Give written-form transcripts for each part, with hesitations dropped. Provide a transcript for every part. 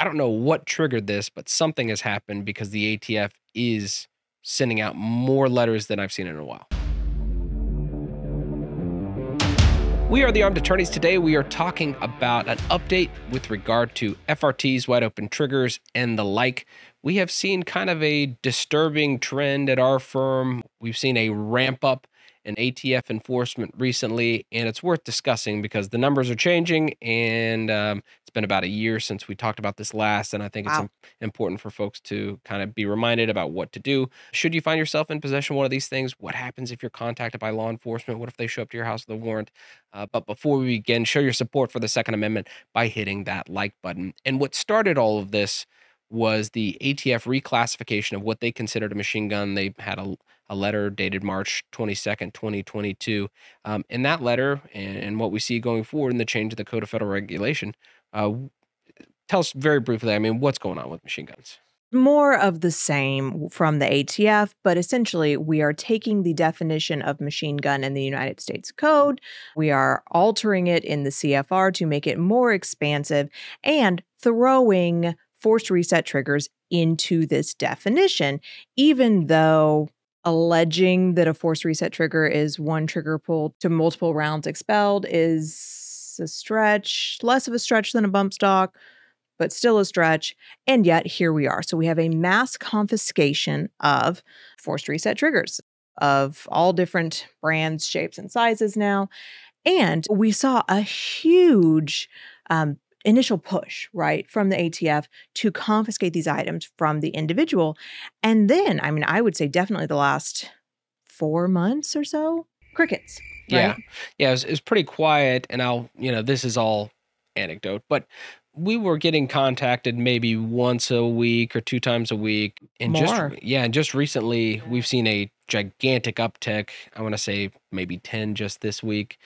I don't know what triggered this, but something has happened because the ATF is sending out more letters than I've seen in a while. We are the Armed Attorneys. Today we are talking about an update with regard to FRTs, wide open triggers, and the like. We have seen kind of a disturbing trend at our firm. We've seen a ramp up in ATF enforcement recently, and it's worth discussing because the numbers are changing, and it's been about a year since we talked about this last, and I think it's important for folks to kind of be reminded about what to do. Should you find yourself in possession of one of these things? What happens if you're contacted by law enforcement? What if they show up to your house with a warrant? But before we begin, show your support for the Second Amendment by hitting that like button. And what started all of this was the ATF reclassification of what they considered a machine gun. They had a letter dated March 22nd, 2022. In that letter, and what we see going forward in the change of the Code of Federal Regulation, tell us very briefly, I mean, what's going on with machine guns? More of the same from the ATF, but essentially we are taking the definition of machine gun in the United States Code. We are altering it in the CFR to make it more expansive and throwing forced reset triggers into this definition, even though alleging that a forced reset trigger is one trigger pulled to multiple rounds expelled is a stretch, less of a stretch than a bump stock, but still a stretch. And yet here we are. So we have a mass confiscation of forced reset triggers of all different brands, shapes, and sizes now. And we saw a huge initial push, right, from the ATF to confiscate these items from the individual. And then, I mean, I would say definitely the last 4 months or so, crickets. Right? Yeah. Yeah. It was pretty quiet. And I'll, you know, this is all anecdote, but we were getting contacted maybe once a week or 2 times a week. And more. And just recently we've seen a gigantic uptick. I want to say maybe 10 just this week.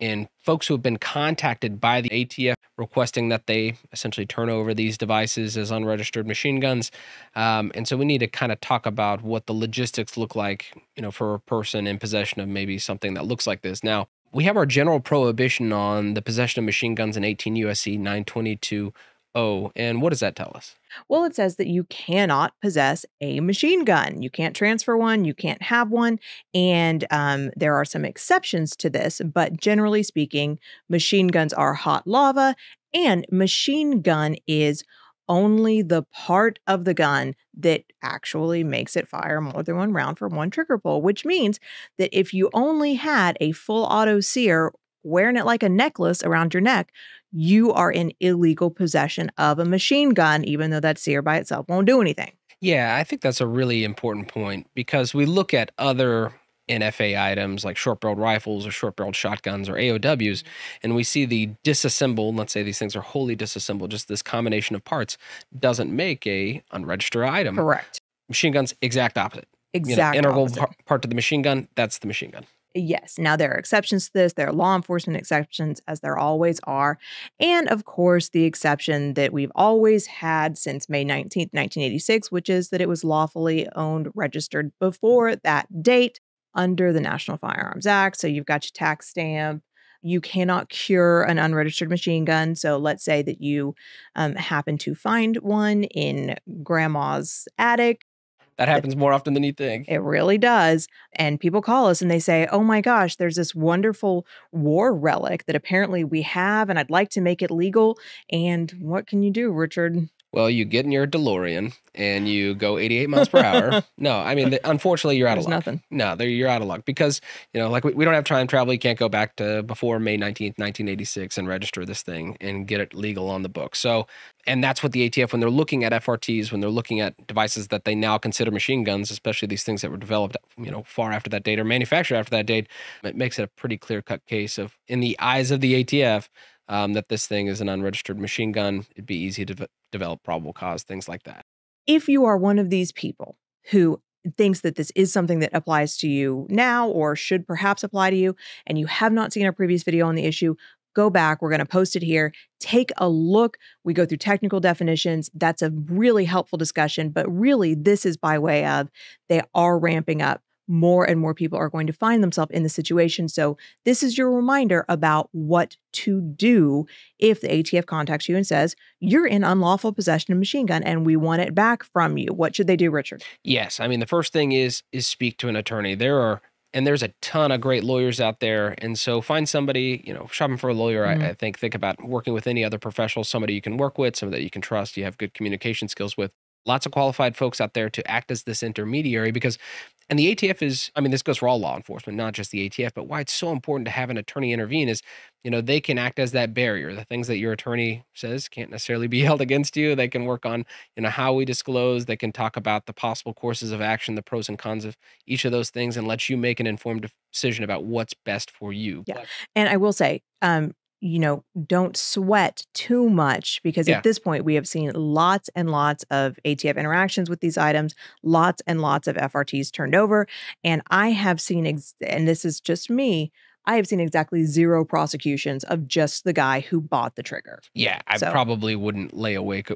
And folks who have been contacted by the ATF requesting that they essentially turn over these devices as unregistered machine guns. And so we need to kind of talk about what the logistics look like, you know, for a person in possession of maybe something that looks like this. Now, we have our general prohibition on the possession of machine guns in 18 USC 922. Oh, and what does that tell us? Well, it says that you cannot possess a machine gun. You can't transfer one. You can't have one. And there are some exceptions to this, but generally speaking, machine guns are hot lava, and machine gun is only the part of the gun that actually makes it fire more than one round from one trigger pull, which means that if you only had a full auto sear wearing it like a necklace around your neck, you are in illegal possession of a machine gun, even though that sear by itself won't do anything. Yeah, I think that's a really important point because we look at other NFA items like short-barreled rifles or short-barreled shotguns or AOWs, and we see the disassembled, let's say these things are wholly disassembled, just this combination of parts doesn't make a unregistered item. Correct. Machine guns, exact opposite. Exact you know, integral opposite. Part of the machine gun, that's the machine gun. Yes. Now, there are exceptions to this. There are law enforcement exceptions, as there always are. And, of course, the exception that we've always had since May 19th, 1986, which is that it was lawfully owned, registered before that date under the National Firearms Act. So you've got your tax stamp. You cannot cure an unregistered machine gun. So let's say that you happen to find one in grandma's attic. That happens more often than you think. It really does. And people call us and they say, oh my gosh, there's this wonderful war relic that apparently we have and I'd like to make it legal. And what can you do, Richard? Well, you get in your DeLorean and you go 88 miles per hour. No, I mean, unfortunately, you're out of luck. There's nothing. No, you're out of luck because, you know, like we don't have time travel. You can't go back to before May 19th, 1986 and register this thing and get it legal on the book. So, and that's what the ATF, when they're looking at FRTs, when they're looking at devices that they now consider machine guns, especially these things that were developed, you know, far after that date or manufactured after that date, it makes it a pretty clear-cut case of, in the eyes of the ATF, that this thing is an unregistered machine gun. It'd be easy to develop probable cause, things like that. If you are one of these people who thinks that this is something that applies to you now or should perhaps apply to you, and you have not seen our previous video on the issue, go back. We're going to post it here. Take a look. We go through technical definitions. That's a really helpful discussion, but really this is by way of they are ramping up more and more people are going to find themselves in this situation. So this is your reminder about what to do if the ATF contacts you and says, you're in unlawful possession of a machine gun and we want it back from you. What should they do, Richard? Yes. I mean, the first thing is speak to an attorney. There's a ton of great lawyers out there. And so find somebody, you know, shopping for a lawyer, I think about working with any other professional, somebody you can work with, somebody that you can trust, you have good communication skills with. Lots of qualified folks out there to act as this intermediary because, and the ATF is, I mean, this goes for all law enforcement, not just the ATF, but why it's so important to have an attorney intervene is, you know, they can act as that barrier. The things that your attorney says can't necessarily be held against you. They can work on, you know, how we disclose. They can talk about the possible courses of action, the pros and cons of each of those things, and let you make an informed decision about what's best for you. Yeah. And I will say, you know, don't sweat too much because at this point we have seen lots and lots of ATF interactions with these items, lots and lots of FRTs turned over. And I have seen, and this is just me, I have seen exactly zero prosecutions of just the guy who bought the trigger. Yeah, I probably wouldn't lay awake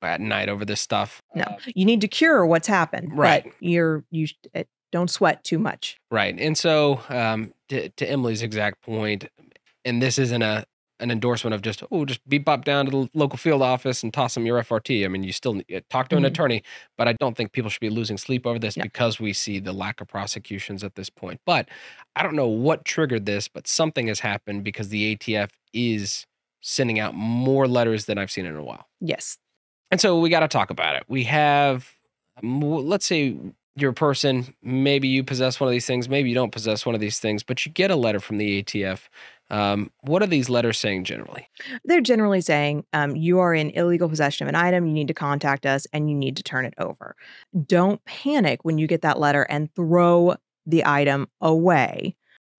at night over this stuff. No, you need to cure what's happened. Right. But don't sweat too much. Right. And so to Emily's exact point, and this isn't an endorsement of just bebop down to the local field office and toss them your FRT. I mean, you still talk to an attorney, but I don't think people should be losing sleep over this because we see the lack of prosecutions at this point. But I don't know what triggered this, but something has happened because the ATF is sending out more letters than I've seen in a while. Yes. And so we got to talk about it. We have, let's say, you're a person, maybe you possess one of these things, maybe you don't possess one of these things, but you get a letter from the ATF. What are these letters saying generally? They're generally saying you are in illegal possession of an item, you need to contact us, and you need to turn it over. Don't panic when you get that letter and throw the item away.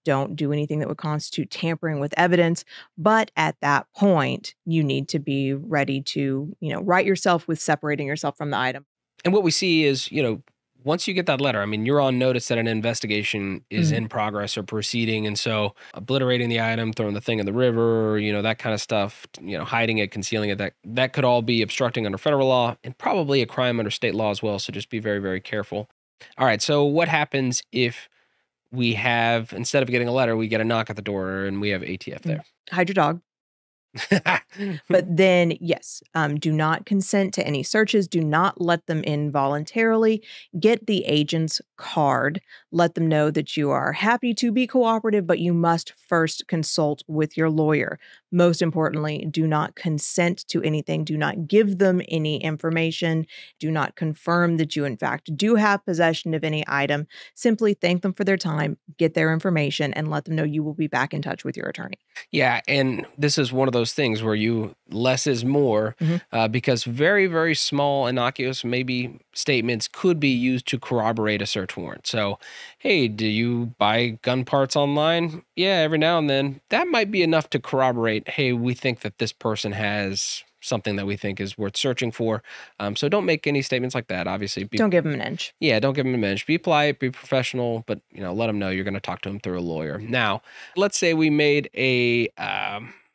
Don't do anything that would constitute tampering with evidence. But at that point, you need to be ready to, you know, right yourself with separating yourself from the item. And what we see is, you know, once you get that letter, I mean, you're on notice that an investigation is in progress or proceeding. And so obliterating the item, throwing the thing in the river, you know, that kind of stuff, you know, hiding it, concealing it, that could all be obstructing under federal law and probably a crime under state law as well. So just be very, very careful. All right. So what happens if we have, instead of getting a letter, we get a knock at the door and we have ATF there? Hide your dog. But then, yes, do not consent to any searches. Do not let them in voluntarily. Get the agent's card. Let them know that you are happy to be cooperative, but you must first consult with your lawyer. Most importantly, do not consent to anything. Do not give them any information. Do not confirm that you, in fact, do have possession of any item. Simply thank them for their time, get their information, and let them know you will be back in touch with your attorney. Yeah, and this is one of those things where you less is more because very, very small, innocuous maybe statements could be used to corroborate a search warrant. So, hey, do you buy gun parts online? Yeah, every now and then. That might be enough to corroborate, hey, we think that this person has something that we think is worth searching for. So don't make any statements like that, obviously. Don't give them an inch. Yeah, don't give them an inch. Be polite, be professional, but, you know, let them know you're going to talk to them through a lawyer. Now, let's say we made a...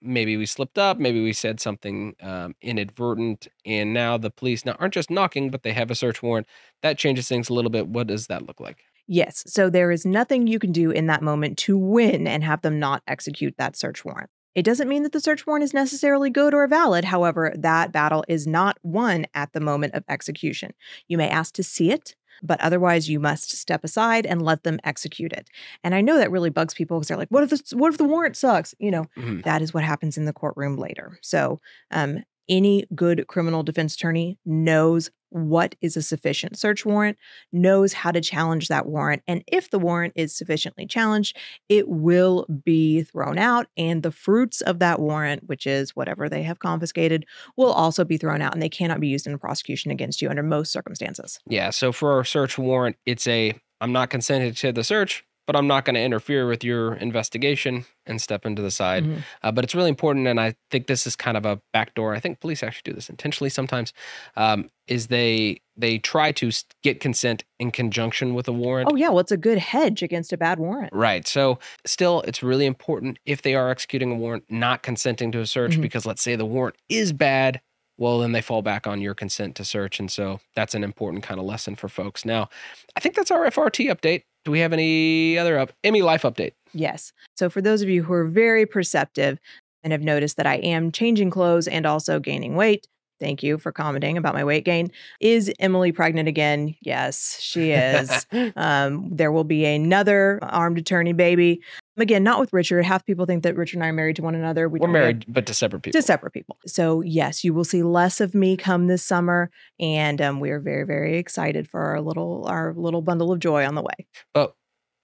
maybe we slipped up, maybe we said something inadvertent, and now the police aren't just knocking, but they have a search warrant. That changes things a little bit. What does that look like? Yes. So there is nothing you can do in that moment to win and have them not execute that search warrant. It doesn't mean that the search warrant is necessarily good or valid. However, that battle is not won at the moment of execution. You may ask to see it, but otherwise you must step aside and let them execute it. And I know that really bugs people because they're like, what if the warrant sucks? You know, that is what happens in the courtroom later. So any good criminal defense attorney knows what is a sufficient search warrant, knows how to challenge that warrant. And if the warrant is sufficiently challenged, it will be thrown out. And the fruits of that warrant, which is whatever they have confiscated, will also be thrown out. And they cannot be used in a prosecution against you under most circumstances. Yeah. So for our search warrant, it's I'm not consenting to the search, but I'm not going to interfere with your investigation and step into the side. But it's really important, and I think this is kind of a backdoor. I think police actually do this intentionally sometimes, is they try to get consent in conjunction with a warrant. Oh, yeah. Well, it's a good hedge against a bad warrant. Right. So still, it's really important if they are executing a warrant, not consenting to a search, because let's say the warrant is bad. Well, then they fall back on your consent to search. And so that's an important kind of lesson for folks. Now, I think that's our FRT update. Do we have any other Emmy life update? Yes. So for those of you who are very perceptive and have noticed that I am changing clothes and also gaining weight, thank you for commenting about my weight gain. Is Emily pregnant again? Yes, she is. There will be another Armed Attorney baby. Again, not with Richard. Half people think that Richard and I are married to one another. We're married, but to separate people. To separate people. So yes, you will see less of me come this summer. And we are very, very excited for our little bundle of joy on the way. But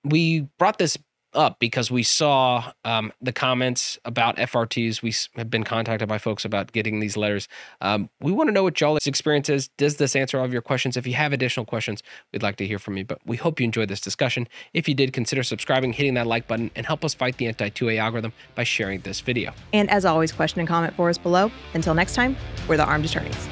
we brought this up because we saw the comments about FRTs. We have been contacted by folks about getting these letters. We want to know what y'all's experience is. Does this answer all of your questions? If you have additional questions, we'd like to hear from you, but we hope you enjoyed this discussion. If you did, consider subscribing, hitting that like button, and help us fight the anti-2A algorithm by sharing this video. And as always, question and comment for us below. Until next time, we're the Armed Attorneys.